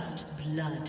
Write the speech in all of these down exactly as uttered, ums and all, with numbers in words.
First blood.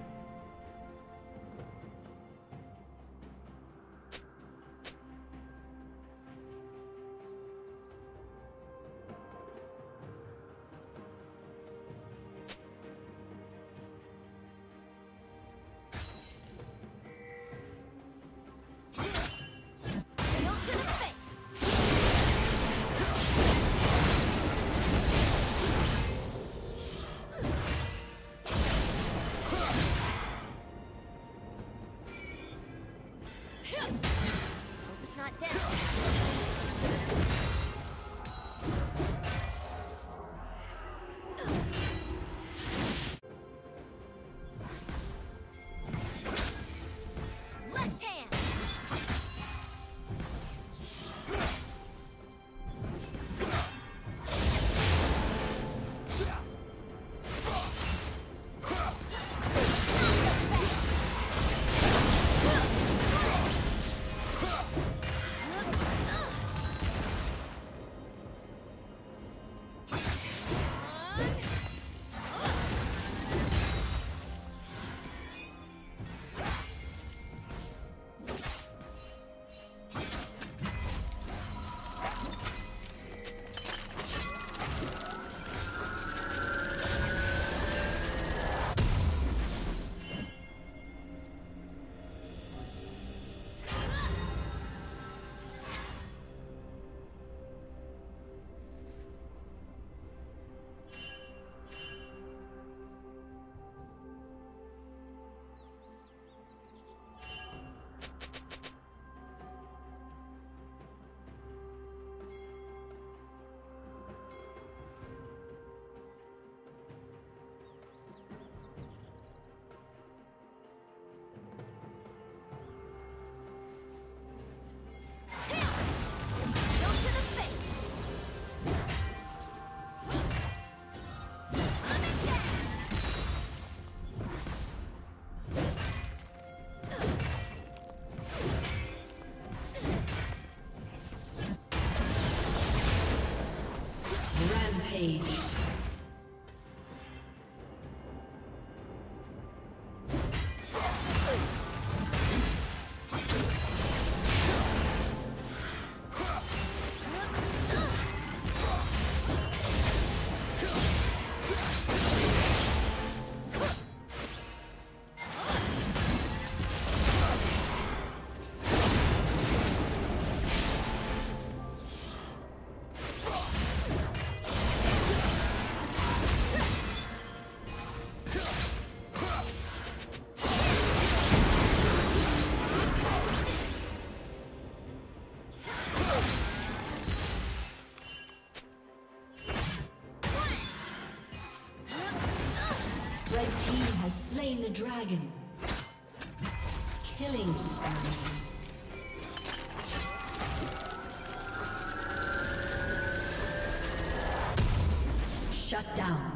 slain the dragon. Killing spree. Shut down.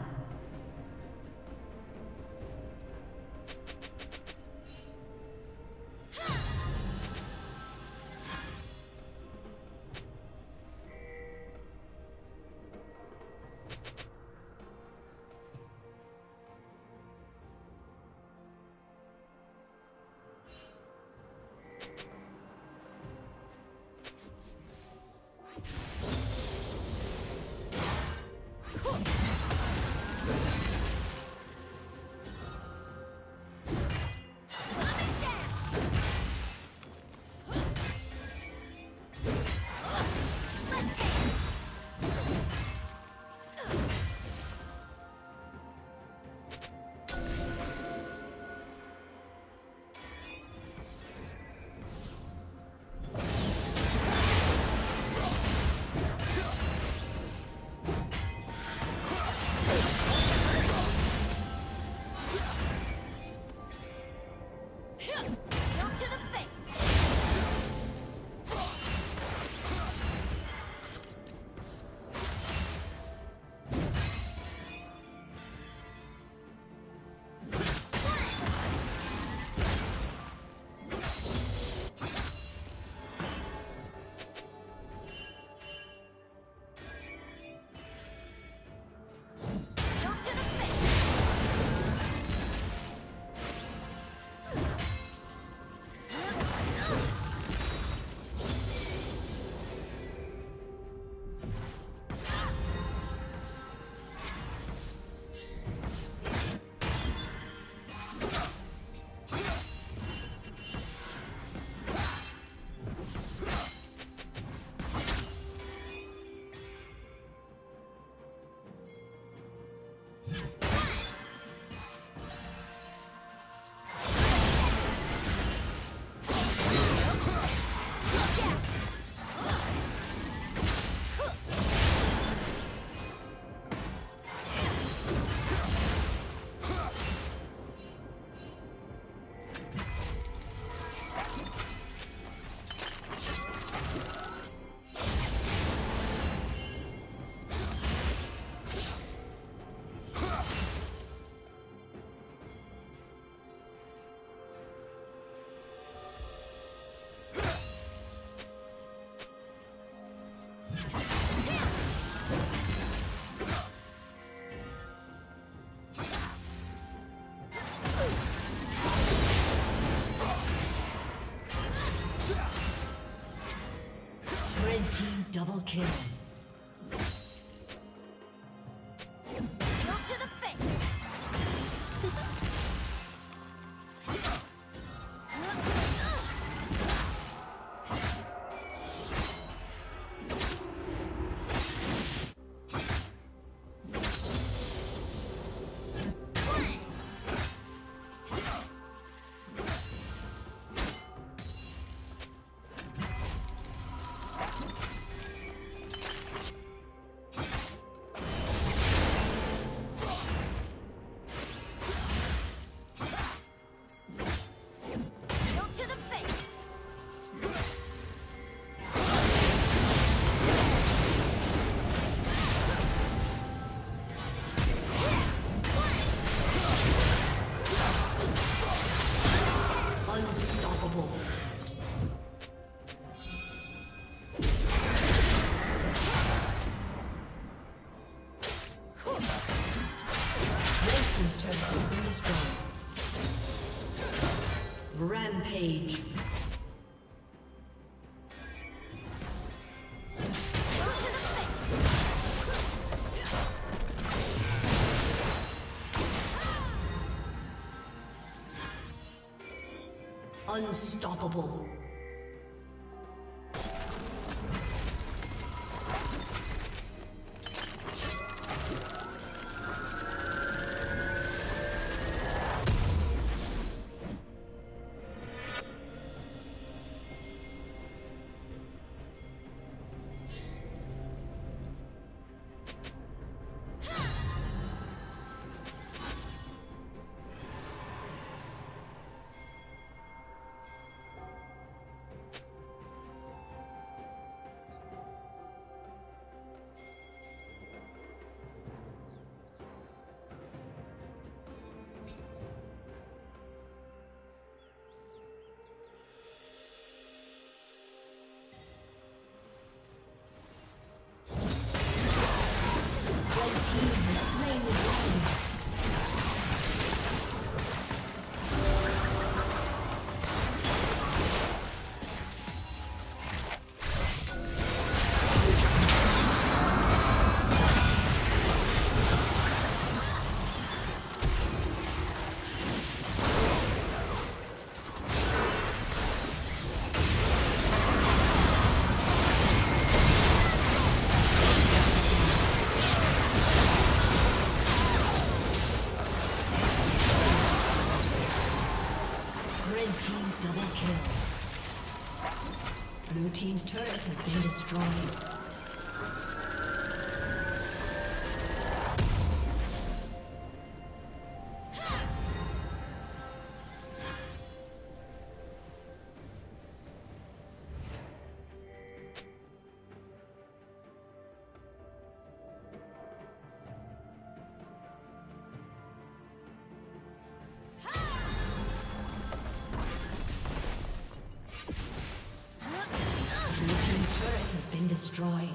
Double kill. Rampage. Unstoppable. team double kill. Blue team's turret has been destroyed. Destroyed. Destroyed.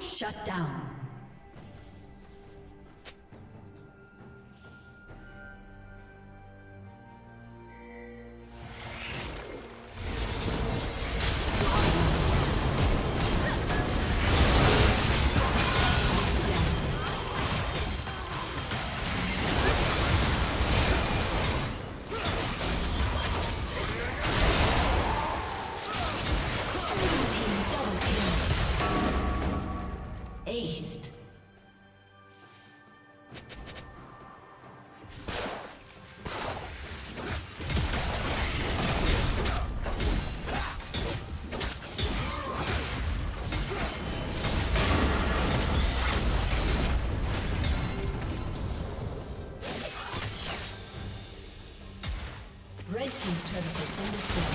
Shut down. Red team's turret has been destroyed.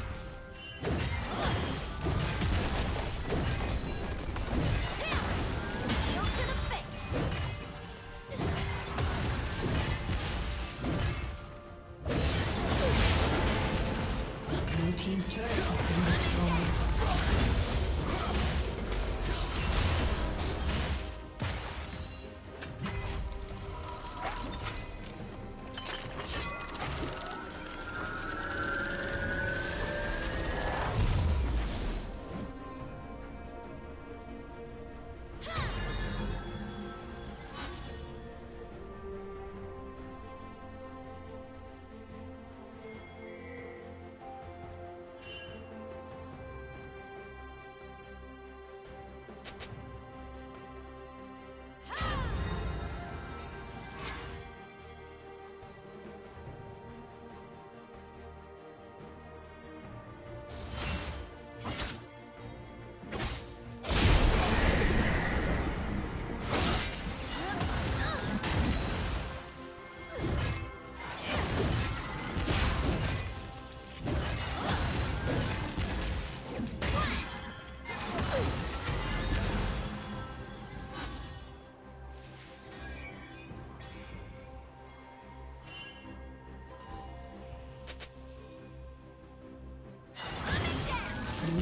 Kill to the face.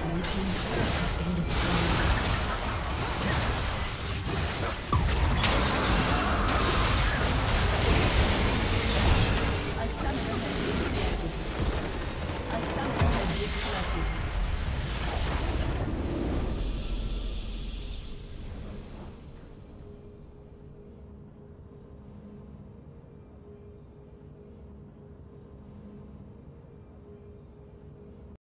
Blue team's turret has been destroyed.